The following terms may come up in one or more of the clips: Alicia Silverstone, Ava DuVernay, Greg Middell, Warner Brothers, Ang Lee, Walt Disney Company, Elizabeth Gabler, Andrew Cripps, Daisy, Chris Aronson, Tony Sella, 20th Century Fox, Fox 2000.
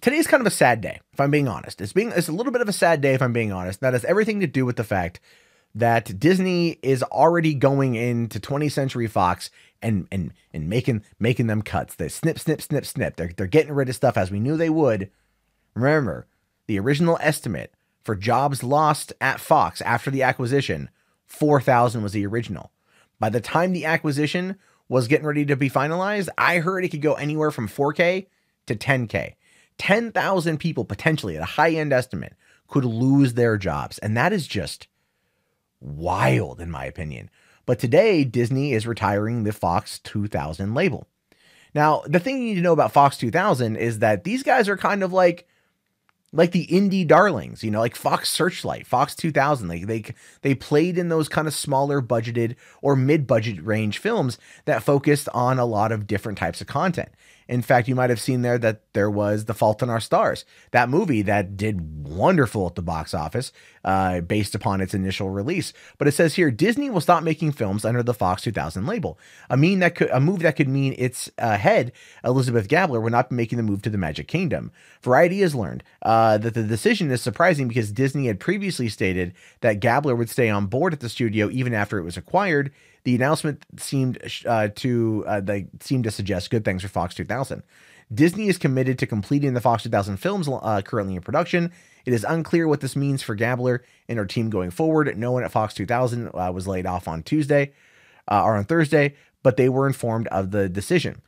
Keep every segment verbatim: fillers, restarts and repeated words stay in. Today's kind of a sad day, if I'm being honest. It's being it's a little bit of a sad day, if I'm being honest. That has everything to do with the fact that Disney is already going into twentieth century fox and and and making making them cuts. They snip, snip, snip, snip. They're they're getting rid of stuff as we knew they would. Remember, the original estimate for jobs lost at Fox after the acquisition, four thousand was the original. By the time the acquisition was getting ready to be finalized, I heard it could go anywhere from four K to ten K. ten thousand people potentially at a high-end estimate could lose their jobs. And that is just wild in my opinion. But today, Disney is retiring the Fox two thousand label. Now, the thing you need to know about Fox two thousand is that these guys are kind of like like the indie darlings, you know, like Fox Searchlight, Fox two thousand. Like they they played in those kind of smaller budgeted or mid-budget range films that focused on a lot of different types of content. In fact, you might have seen there that there was The Fault in Our Stars, that movie that did wonderful at the box office uh, based upon its initial release. But it says here, Disney will stop making films under the Fox two thousand label. A, mean that could, a move that could mean its uh, head, Elizabeth Gabler, will not be making the move to the Magic Kingdom. Variety has learned uh, that the decision is surprising because Disney had previously stated that Gabler would stay on board at the studio even after it was acquired. The announcement seemed uh, to uh, they seemed to suggest good things for Fox two thousand. Disney is committed to completing the Fox two thousand films uh, currently in production. It is unclear what this means for Gabler and her team going forward. No one at Fox two thousand uh, was laid off on Tuesday uh, or on Thursday, but they were informed of the decision.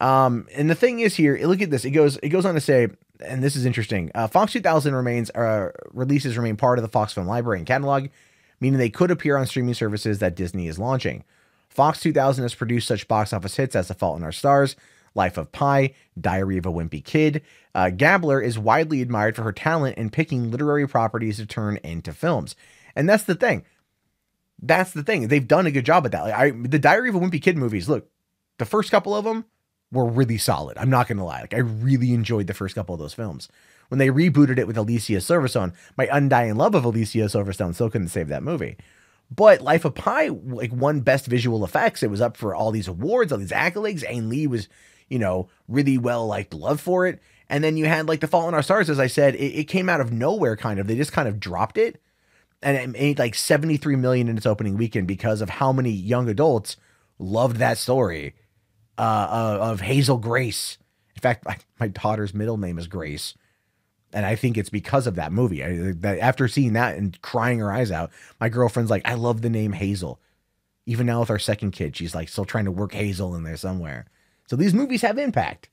Um, and the thing is here, look at this. It goes it goes on to say, and this is interesting. Uh, Fox two thousand remains uh, releases remain part of the Fox Film Library and catalog, meaning they could appear on streaming services that Disney is launching. Fox two thousand has produced such box office hits as The Fault in Our Stars, Life of Pi, Diary of a Wimpy Kid. Uh, Gabler is widely admired for her talent in picking literary properties to turn into films. And that's the thing. That's the thing. They've done a good job at that. Like I, the Diary of a Wimpy Kid movies, look, the first couple of them were really solid. I'm not going to lie. Like I really enjoyed the first couple of those films. When they rebooted it with Alicia Silverstone, my undying love of Alicia Silverstone still couldn't save that movie. But Life of Pi, like, won Best Visual Effects. It was up for all these awards, all these accolades. Ang Lee was, you know, really well, like, beloved for it. And then you had, like, The Fault in Our Stars, as I said, it, it came out of nowhere, kind of. They just kind of dropped it. And it made, like, seventy-three million dollars in its opening weekend because of how many young adults loved that story uh, of Hazel Grace. In fact, my, my daughter's middle name is Grace. And I think it's because of that movie. I, that after seeing that and crying her eyes out, my girlfriend's like, I love the name Hazel. Even now with our second kid, she's like still trying to work Hazel in there somewhere. So these movies have impact.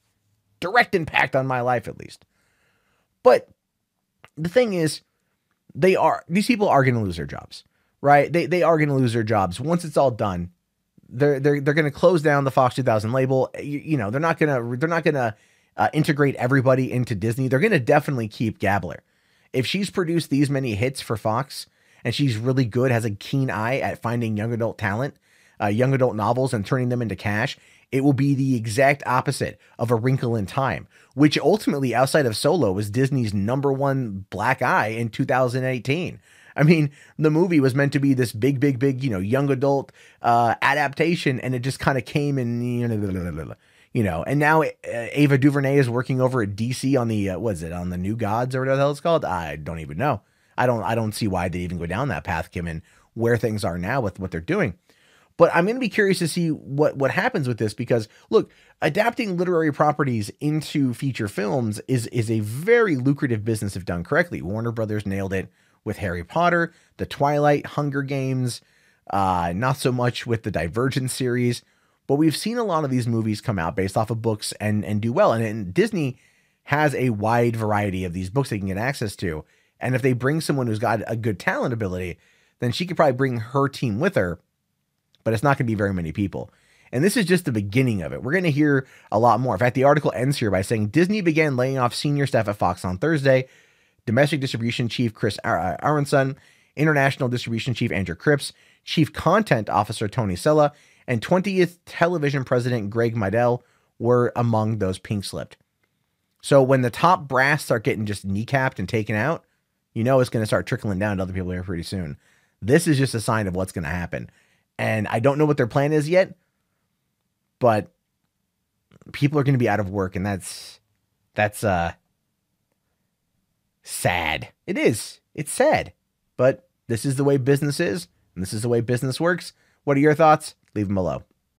Direct impact on my life, at least. But the thing is, they are these people are going to lose their jobs, right? They, they are going to lose their jobs. Once it's all done, they're, they're, they're going to close down the Fox two thousand label. You, you know, they're not going to, they're not going to, Uh, integrate everybody into Disney. They're going to definitely keep Gabler. If she's produced these many hits for Fox and she's really good, has a keen eye at finding young adult talent, uh, young adult novels and turning them into cash, it will be the exact opposite of A Wrinkle in Time, which ultimately outside of Solo was Disney's number one black eye in two thousand eighteen. I mean, the movie was meant to be this big, big, big, you know, young adult uh, adaptation, and it just kind of came in, you know, blah, blah, blah, blah. You know, and now uh, Ava DuVernay is working over at D C on the, uh, what is it, on the New Gods or whatever the hell it's called? I don't even know. I don't I don't see why they even go down that path, Kim, and where things are now with what they're doing. But I'm going to be curious to see what, what happens with this because, look, adapting literary properties into feature films is, is a very lucrative business if done correctly. Warner Brothers nailed it with Harry Potter, The Twilight, Hunger Games, uh, not so much with the Divergent series. But we've seen a lot of these movies come out based off of books and, and do well. And, and Disney has a wide variety of these books they can get access to. And if they bring someone who's got a good talent ability, then she could probably bring her team with her. But it's not going to be very many people. And this is just the beginning of it. We're going to hear a lot more. In fact, the article ends here by saying Disney began laying off senior staff at Fox on Thursday. Domestic distribution chief Chris Aronson, international distribution chief Andrew Cripps, chief content officer Tony Sella, and twentieth television president Greg Middell were among those pink slipped. So when the top brass start getting just kneecapped and taken out, you know it's going to start trickling down to other people here pretty soon. This is just a sign of what's going to happen. And I don't know what their plan is yet, but people are going to be out of work, and that's that's uh sad. It is. It's sad. But this is the way business is, and this is the way business works. What are your thoughts? Leave them below.